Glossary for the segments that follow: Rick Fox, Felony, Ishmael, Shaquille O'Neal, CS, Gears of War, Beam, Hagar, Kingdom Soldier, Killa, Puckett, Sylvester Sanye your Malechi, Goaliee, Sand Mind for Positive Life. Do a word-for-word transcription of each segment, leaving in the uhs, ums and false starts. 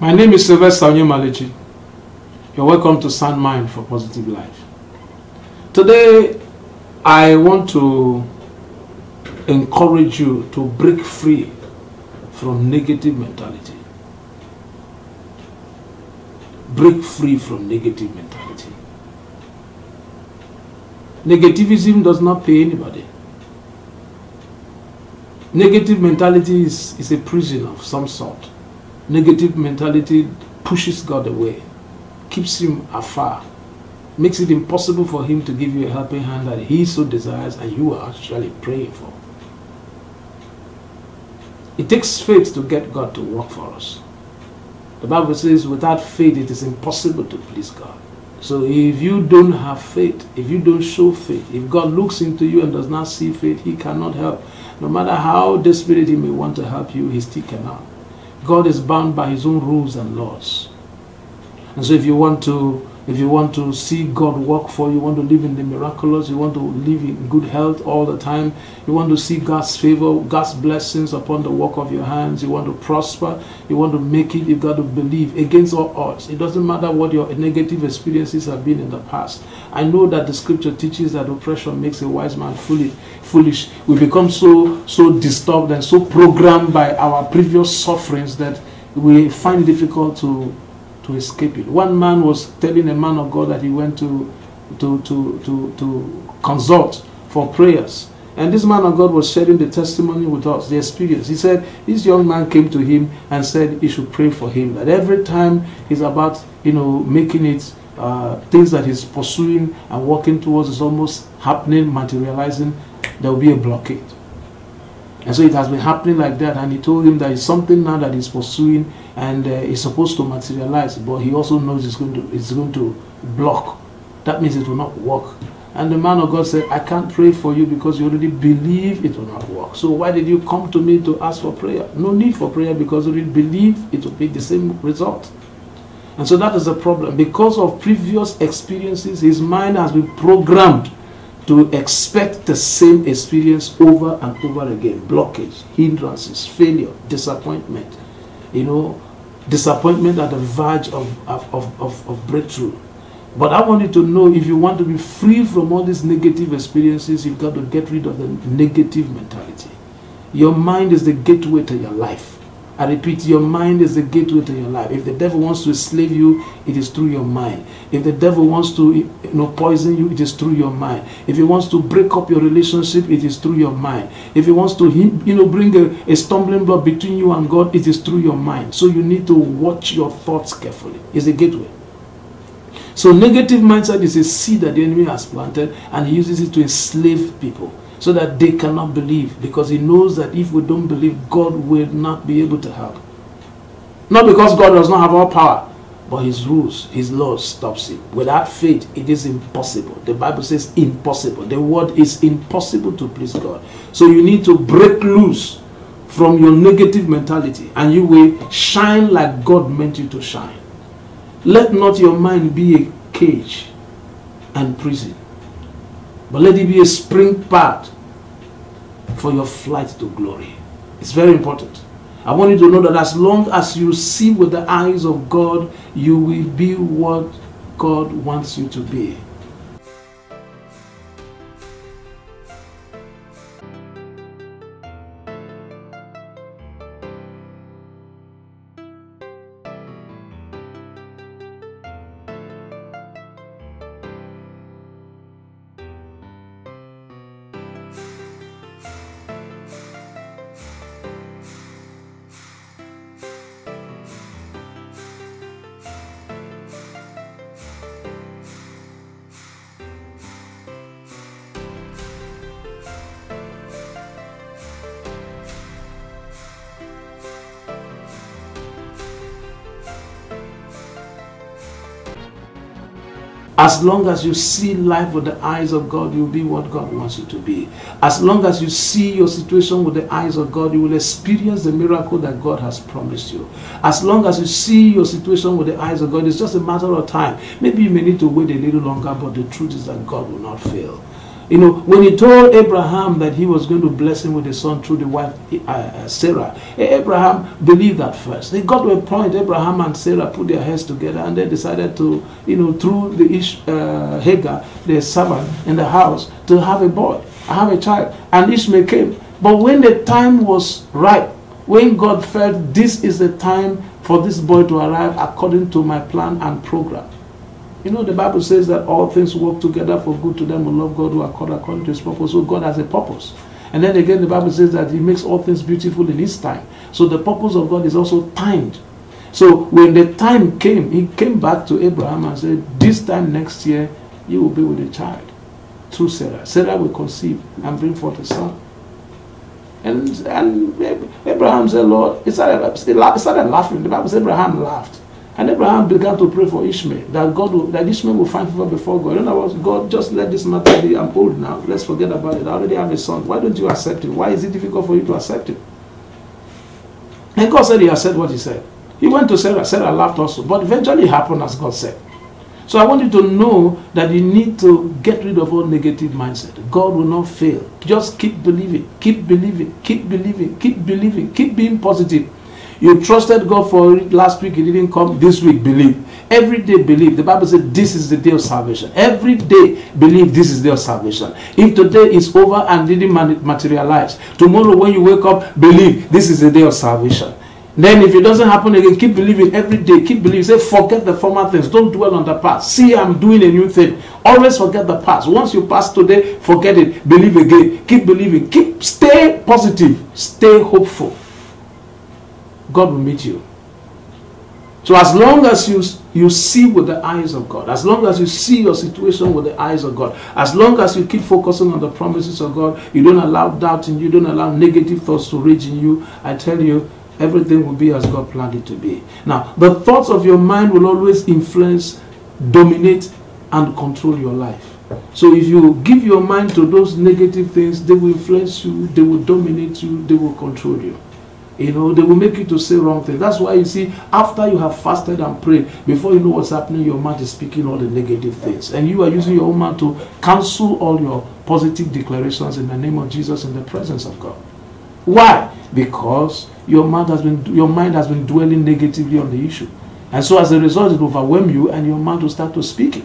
My name is Sylvester Sanye your Malechi. You're welcome to Sand Mind for Positive Life. Today, I want to encourage you to break free from negative mentality. Break free from negative mentality. Negativism does not pay anybody. Negative mentality is, is a prison of some sort. Negative mentality pushes God away, keeps him afar, makes it impossible for him to give you a helping hand that he so desires and you are actually praying for. It takes faith to get God to work for us. The Bible says without faith it is impossible to please God. So if you don't have faith, if you don't show faith, if God looks into you and does not see faith, he cannot help. No matter how desperate he may want to help you, he still cannot. God is bound by his own rules and laws. And so if you want to, if you want to see God work for you, you want to live in the miraculous, you want to live in good health all the time, you want to see God's favor, God's blessings upon the work of your hands, you want to prosper, you want to make it, you've got to believe against all odds. It doesn't matter what your negative experiences have been in the past. I know that the scripture teaches that oppression makes a wise man foolish. We become so, so disturbed and so programmed by our previous sufferings that we find it difficult to to escape it. One man was telling a man of God that he went to to, to, to to consult for prayers. And this man of God was sharing the testimony with us, the experience. He said, this young man came to him and said he should pray for him. That every time he's about, you know, making it, uh, things that he's pursuing and working towards is almost happening, materializing, there will be a blockade. And so it has been happening like that, and he told him that it's something now that he's pursuing and uh, is supposed to materialize, but he also knows it's going to, it's going to block. That means it will not work. And the man of God said, I can't pray for you because you already believe it will not work. So why did you come to me to ask for prayer? No need for prayer because you already believe it will be the same result. And so that is the problem. Because of previous experiences, his mind has been programmed to expect the same experience over and over again. Blockage, hindrances, failure, disappointment. You know, disappointment at the verge of, of, of, of breakthrough. But I want you to know, if you want to be free from all these negative experiences, you've got to get rid of the negative mentality. Your mind is the gateway to your life. I repeat, your mind is the gateway to your life. If the devil wants to enslave you, it is through your mind. If the devil wants to, you know, poison you, it is through your mind. If he wants to break up your relationship, it is through your mind. If he wants to, you know, bring a, a stumbling block between you and God, it is through your mind. So you need to watch your thoughts carefully. It's a gateway. So negative mindset is a seed that the enemy has planted, and he uses it to enslave people, so that they cannot believe, because he knows that if we don't believe, God will not be able to help. Not because God does not have all power, but his rules, his laws stops him. Without faith, it is impossible. The Bible says impossible. The word is impossible to please God. So you need to break loose from your negative mentality, and you will shine like God meant you to shine. Let not your mind be a cage and prison, but let it be a spring path for your flight to glory. It's very important. I want you to know that as long as you see with the eyes of God, you will be what God wants you to be. As long as you see life with the eyes of God, you'll be what God wants you to be. As long as you see your situation with the eyes of God, you will experience the miracle that God has promised you. As long as you see your situation with the eyes of God, it's just a matter of time. Maybe you may need to wait a little longer, but the truth is that God will not fail. You know, when he told Abraham that he was going to bless him with a son through the wife uh, Sarah, Abraham believed that first. They got to a point, Abraham and Sarah put their heads together and they decided to, you know, through the uh, Hagar, their servant in the house, to have a boy, have a child. And Ishmael came. But when the time was ripe, when God felt this is the time for this boy to arrive according to my plan and program. You know, the Bible says that all things work together for good to them who love God, who are called according to his purpose. So God has a purpose. And then again, the Bible says that he makes all things beautiful in his time. So the purpose of God is also timed. So when the time came, he came back to Abraham and said, this time next year, you will be with a child through Sarah. Sarah will conceive and bring forth a son. And, and Abraham said, Lord, he started, he started laughing. The Bible says Abraham laughed. And Abraham began to pray for Ishmael, that God will, that Ishmael will find favor before God. In other words, God, just let this matter be. I'm old now. Let's forget about it. I already have a son. Why don't you accept it? Why is it difficult for you to accept it? And God said he had said what he said. He went to Sarah. Sarah laughed also. But eventually it happened as God said. So I want you to know that you need to get rid of all negative mindset. God will not fail. Just keep believing. Keep believing. Keep believing. Keep believing. Keep being positive. You trusted God for it last week, it didn't come. This week, believe. Every day, believe. The Bible said this is the day of salvation. Every day, believe this is the day of salvation. If today is over and didn't materialize, tomorrow when you wake up, believe this is the day of salvation. Then if it doesn't happen again, keep believing every day. Keep believing. Say, forget the former things. Don't dwell on the past. See, I'm doing a new thing. Always forget the past. Once you pass today, forget it. Believe again. Keep believing. Keep, stay positive. Stay hopeful. God will meet you. So as long as you, you see with the eyes of God, as long as you see your situation with the eyes of God, as long as you keep focusing on the promises of God, you don't allow doubt in you, don't allow negative thoughts to rage in you, I tell you, everything will be as God planned it to be. Now, the thoughts of your mind will always influence, dominate, and control your life. So if you give your mind to those negative things, they will influence you, they will dominate you, they will control you. You know, they will make you to say wrong things. That's why you see, after you have fasted and prayed, before you know what's happening, your mouth is speaking all the negative things. And you are using your own mouth to cancel all your positive declarations in the name of Jesus in the presence of God. Why? Because your mouth has been, your mind has been dwelling negatively on the issue. And so as a result, it will overwhelm you and your mouth will start to speak it.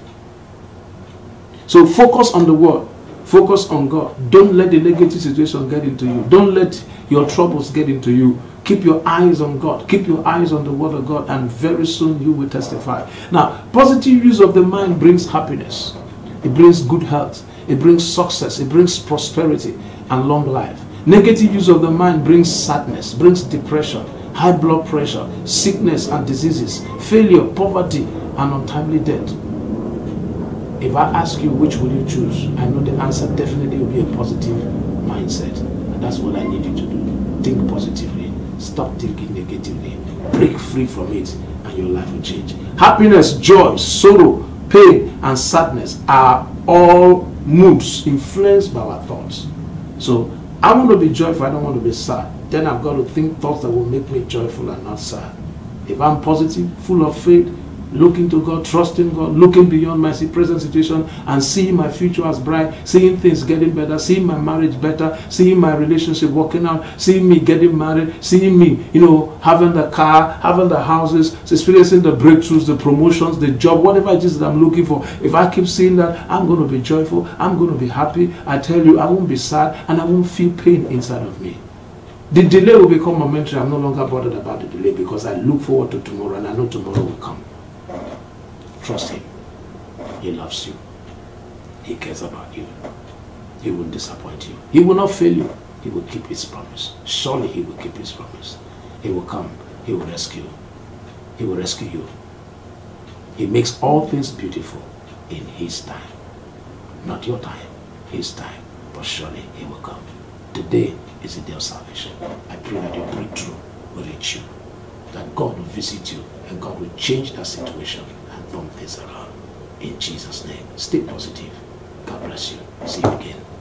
So focus on the word. Focus on God. Don't let the negative situation get into you. Don't let your troubles get into you. Keep your eyes on God. Keep your eyes on the word of God, and very soon you will testify. Now, positive use of the mind brings happiness. It brings good health. It brings success. It brings prosperity and long life. Negative use of the mind brings sadness, brings depression, high blood pressure, sickness and diseases, failure, poverty, and untimely death. If I ask you which will you choose, I know the answer definitely will be a positive mindset. And that's what I need you to do. Think positively. Stop thinking negatively. Break free from it and your life will change. Happiness, joy, sorrow, pain, and sadness are all moods influenced by our thoughts. So I want to be joyful, I don't want to be sad. Then I've got to think thoughts that will make me joyful and not sad. If I'm positive, full of faith, looking to God, trusting God, looking beyond my present situation and seeing my future as bright, seeing things getting better, seeing my marriage better, seeing my relationship working out, seeing me getting married, seeing me, you know, having the car, having the houses, experiencing the breakthroughs, the promotions, the job, whatever it is that I'm looking for. If I keep seeing that, I'm going to be joyful, I'm going to be happy. I tell you, I won't be sad and I won't feel pain inside of me. The delay will become momentary. I'm no longer bothered about the delay because I look forward to tomorrow and I know tomorrow will come. Trust him. He loves you. He cares about you. He won't disappoint you. He will not fail you. He will keep his promise. Surely he will keep his promise. He will come. He will rescue. He will rescue you. He makes all things beautiful in his time. Not your time, his time. But surely he will come. Today is the day of salvation. I pray that your breakthrough will reach you. That God will visit you and God will change that situation. From this around. In Jesus' name, stay positive. God bless you. See you again.